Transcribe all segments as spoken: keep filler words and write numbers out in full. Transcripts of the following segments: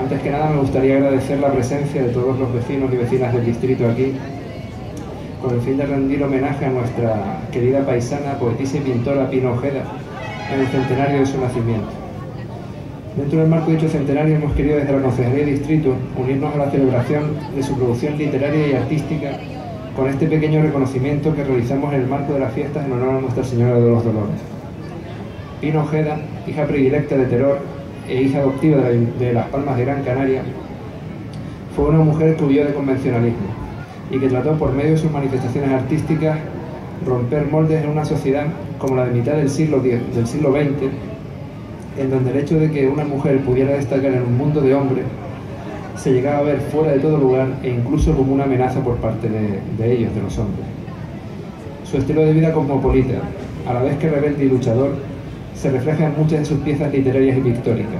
Antes que nada me gustaría agradecer la presencia de todos los vecinos y vecinas del distrito aquí, con el fin de rendir homenaje a nuestra querida paisana, poetisa y pintora Pino Ojeda, en el centenario de su nacimiento. Dentro del marco de dicho centenario hemos querido desde la Concejalía de Distrito unirnos a la celebración de su producción literaria y artística con este pequeño reconocimiento que realizamos en el marco de las fiestas en honor a Nuestra Señora de los Dolores. Pino Ojeda, hija predilecta de Teror e hija adoptiva de Las Palmas de Gran Canaria, fue una mujer que huyó de convencionalismo y que trató por medio de sus manifestaciones artísticas romper moldes en una sociedad como la de mitad del siglo diez, del siglo veinte, en donde el hecho de que una mujer pudiera destacar en un mundo de hombres se llegaba a ver fuera de todo lugar e incluso como una amenaza por parte de, de ellos, de los hombres. Su estilo de vida cosmopolita, a la vez que rebelde y luchador, se refleja en muchas de sus piezas literarias y pictóricas.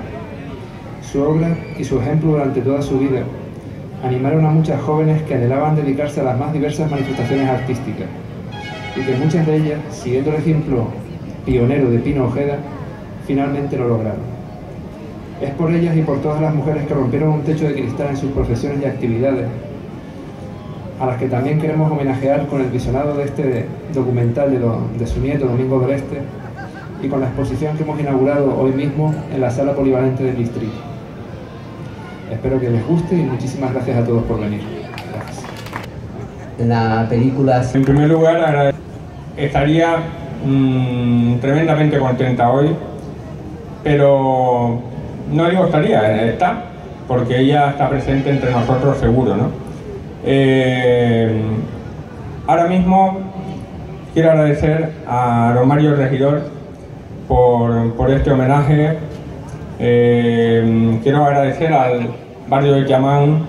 Su obra y su ejemplo durante toda su vida animaron a muchas jóvenes que anhelaban dedicarse a las más diversas manifestaciones artísticas, y que muchas de ellas, siguiendo el ejemplo pionero de Pino Ojeda, finalmente lo lograron. Es por ellas y por todas las mujeres que rompieron un techo de cristal en sus profesiones y actividades, a las que también queremos homenajear con el visionado de este documental de, lo, de su nieto, Domingo Doreste, y con la exposición que hemos inaugurado hoy mismo en la sala polivalente del distrito. Espero que les guste y muchísimas gracias a todos por venir. Gracias. La película... En primer lugar, estaría mmm, tremendamente contenta hoy, pero no digo estaría, está, porque ella está presente entre nosotros seguro, ¿no? Eh, ahora mismo quiero agradecer a Romario Regidor por, por este homenaje. Eh, quiero agradecer al barrio de Chamán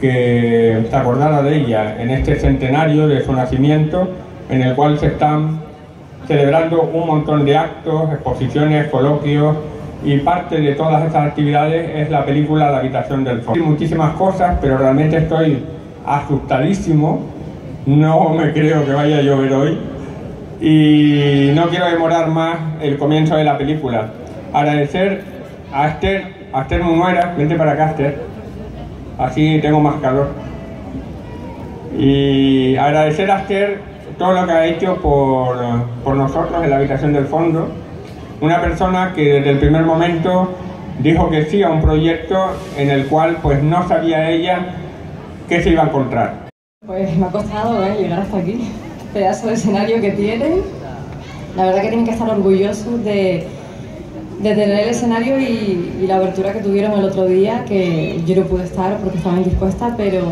que se acordara de ella en este centenario de su nacimiento, en el cual se están celebrando un montón de actos, exposiciones, coloquios, y parte de todas estas actividades es la película La Habitación del Fondo. Hay muchísimas cosas, pero realmente estoy asustadísimo, no me creo que vaya a llover hoy, y no quiero demorar más el comienzo de la película. Agradecer a Esther, a Esther Munuera, vente para acá, Esther, así tengo más calor, y agradecer a Esther todo lo que ha hecho por, por nosotros en La Habitación del Fondo. Una persona que desde el primer momento dijo que sí a un proyecto en el cual pues no sabía ella qué se iba a encontrar. Pues me ha costado ¿eh? llegar hasta aquí, pedazo de escenario que tienen. La verdad que tienen que estar orgullosos de... de tener el escenario y, y la abertura que tuvieron el otro día, que yo no pude estar porque estaba indispuesta, pero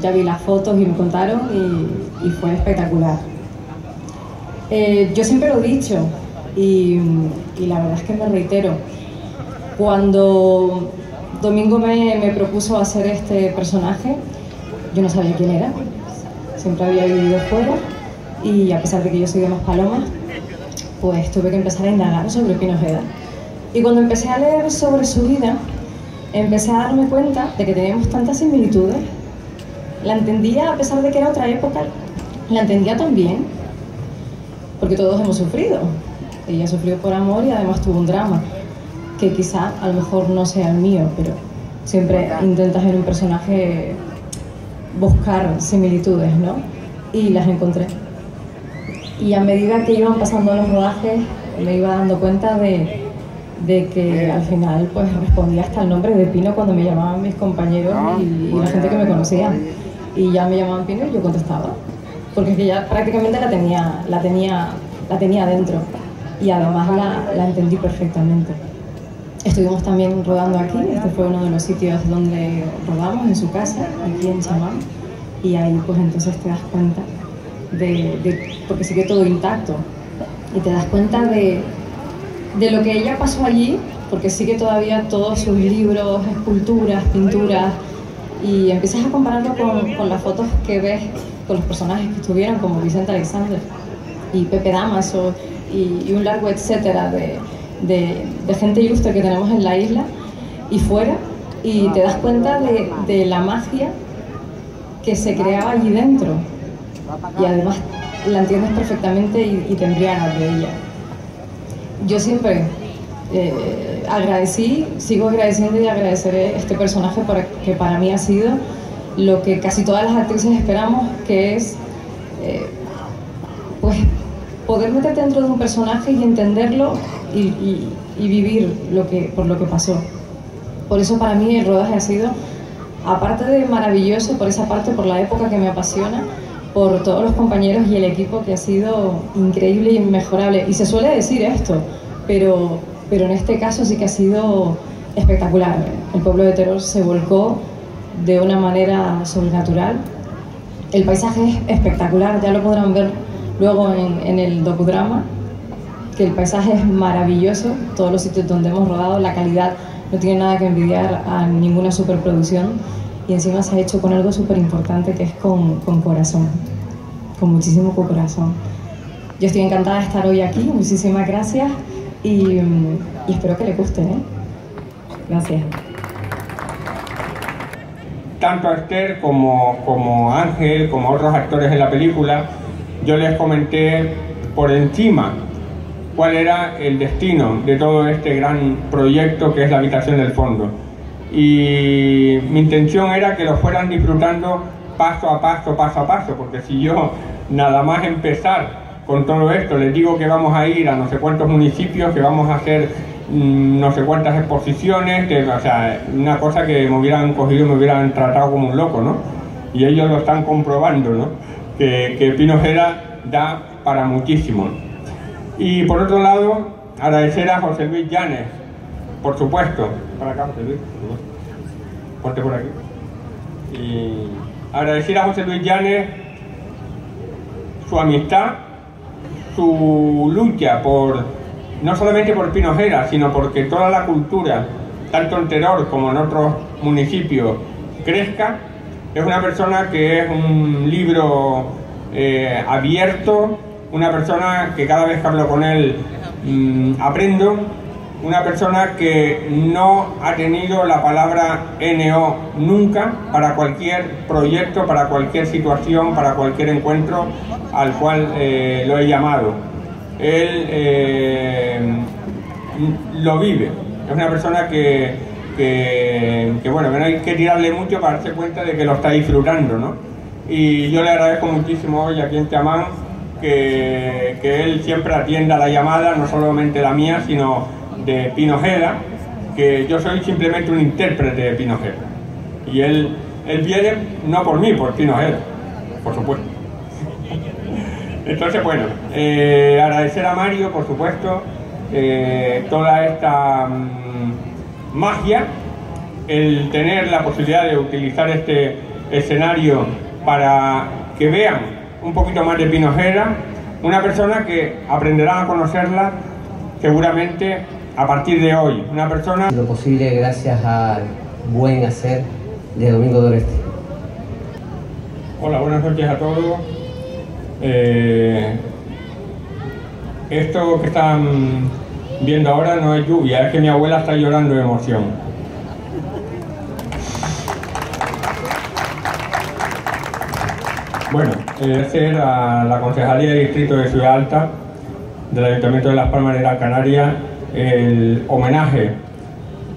ya vi las fotos y me contaron y, y fue espectacular. Eh, yo siempre lo he dicho y, y la verdad es que me reitero. Cuando Domingo me, me propuso hacer este personaje, yo no sabía quién era, siempre había vivido fuera y a pesar de que yo soy de Las Palomas, pues tuve que empezar a indagar sobre Pino Ojeda. Y cuando empecé a leer sobre su vida, empecé a darme cuenta de que teníamos tantas similitudes. La entendía, a pesar de que era otra época, la entendía también, porque todos hemos sufrido. Ella sufrió por amor y además tuvo un drama, que quizá a lo mejor no sea el mío, pero siempre intentas en un personaje buscar similitudes, ¿no? Y las encontré. Y a medida que iban pasando los rodajes, me iba dando cuenta de, de que al final pues respondía hasta el nombre de Pino cuando me llamaban mis compañeros y, y la gente que me conocía. Y ya me llamaban Pino y yo contestaba, porque es que ya prácticamente la tenía, la tenía, la tenía dentro. Y además la, la entendí perfectamente. Estuvimos también rodando aquí, este fue uno de los sitios donde rodamos, en su casa, aquí en Chamán. Y ahí pues entonces te das cuenta De, de, porque sigue todo intacto y te das cuenta de, de lo que ella pasó allí, porque sigue todavía todos sus libros, esculturas, pinturas, y empiezas a compararlo con, con las fotos que ves, con los personajes que estuvieron, como Vicente Aleixandre y Pepe Damaso y, y un largo etcétera de, de, de gente ilustre que tenemos en la isla y fuera, y te das cuenta de, de la magia que se creaba allí dentro. Y además la entiendes perfectamente y, y te embriagas de ella. Yo siempre eh, agradecí, sigo agradeciendo y agradeceré este personaje para, que para mí ha sido lo que casi todas las actrices esperamos, que es eh, pues poder meterte dentro de un personaje y entenderlo y, y, y vivir lo que, por lo que pasó. Por eso para mí el rodaje ha sido, aparte de maravilloso, por esa parte, por la época que me apasiona, por todos los compañeros y el equipo, que ha sido increíble y inmejorable. Y se suele decir esto, pero, pero en este caso sí que ha sido espectacular. El pueblo de Teror se volcó de una manera sobrenatural. El paisaje es espectacular, ya lo podrán ver luego en, en el docudrama, que el paisaje es maravilloso, todos los sitios donde hemos rodado, la calidad no tiene nada que envidiar a ninguna superproducción, y encima se ha hecho con algo súper importante, que es con, con corazón, con muchísimo corazón. Yo estoy encantada de estar hoy aquí, muchísimas gracias y, y espero que les guste, ¿eh? Gracias. Tanto a Esther como, como Ángel, como otros actores en la película, yo les comenté por encima cuál era el destino de todo este gran proyecto que es La Habitación del Fondo. Y mi intención era que lo fueran disfrutando paso a paso, paso a paso, porque si yo nada más empezar con todo esto les digo que vamos a ir a no sé cuántos municipios, que vamos a hacer mmm, no sé cuántas exposiciones, que, o sea, una cosa que me hubieran cogido y me hubieran tratado como un loco, ¿no? Y ellos lo están comprobando, ¿no? Que, que Pino Ojeda da para muchísimo. Y por otro lado, agradecer a José Luis Llanes, por supuesto, para acá José Luis, ponte por aquí. Y agradecer a José Luis Llanes su amistad, su lucha por, no solamente por Pino Ojeda, sino porque toda la cultura, tanto en Teror como en otros municipios, crezca. Es una persona que es un libro eh, abierto, una persona que cada vez que hablo con él mmm, aprendo, una persona que no ha tenido la palabra ene o nunca para cualquier proyecto, para cualquier situación, para cualquier encuentro al cual eh, lo he llamado. Él eh, lo vive, es una persona que, que, que bueno, no hay que tirarle mucho para darse cuenta de que lo está disfrutando, ¿no? Y yo le agradezco muchísimo hoy aquí en Chamán Que, que él siempre atienda la llamada, no solamente la mía, sino de Pino Ojeda, que yo soy simplemente un intérprete de Pino Ojeda. Y él, él viene no por mí, por Pino Ojeda, por supuesto. Entonces, bueno, eh, agradecer a Mario, por supuesto, eh, toda esta mmm, magia, el tener la posibilidad de utilizar este escenario para que vean un poquito más de Pino Ojeda, una persona que aprenderá a conocerla seguramente a partir de hoy. Una persona... Lo posible gracias al buen hacer de Domingo Doreste. Hola, buenas noches a todos. Eh, esto que están viendo ahora no es lluvia, es que mi abuela está llorando de emoción. Bueno, agradecer a la Concejalía de Distrito de Ciudad Alta del Ayuntamiento de Las Palmas de Gran Canaria el homenaje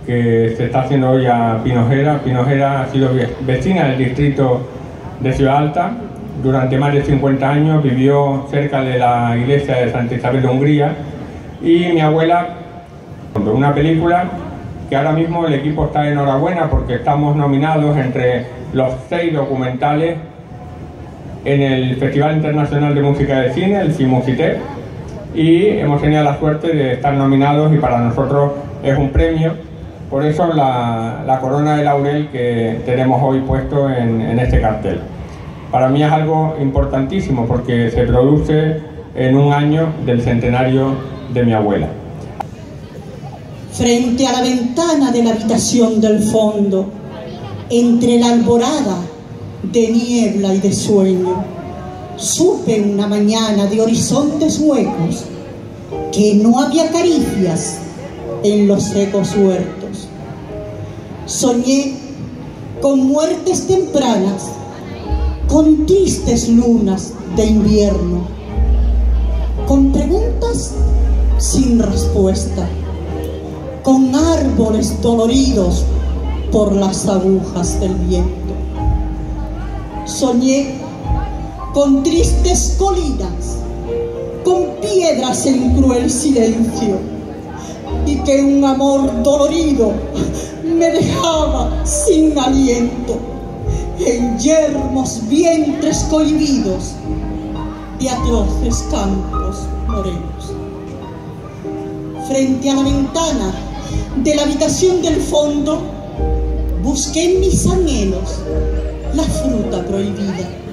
que se está haciendo hoy a Pino Ojeda. Pino Ojeda ha sido vecina del distrito de Ciudad Alta durante más de cincuenta años, vivió cerca de la iglesia de Santa Isabel de Hungría, y mi abuela, una película que ahora mismo el equipo está enhorabuena porque estamos nominados entre los seis documentales en el Festival Internacional de Música de Cine, el CIMUSITE, y hemos tenido la suerte de estar nominados, y para nosotros es un premio. Por eso la, la corona de laurel que tenemos hoy puesto en, en este cartel. Para mí es algo importantísimo porque se produce en un año del centenario de mi abuela. Frente a la ventana de la habitación del fondo, entre la alborada de niebla y de sueño, supe una mañana de horizontes huecos que no había caricias en los secos huertos. Soñé con muertes tempranas, con tristes lunas de invierno, con preguntas sin respuesta, con árboles doloridos por las agujas del viento. Soñé con tristes colinas, con piedras en cruel silencio, y que un amor dolorido me dejaba sin aliento, en yermos vientres cohibidos de atroces campos morenos. Frente a la ventana de la habitación del fondo, busqué en mis anhelos la fruta prohibida.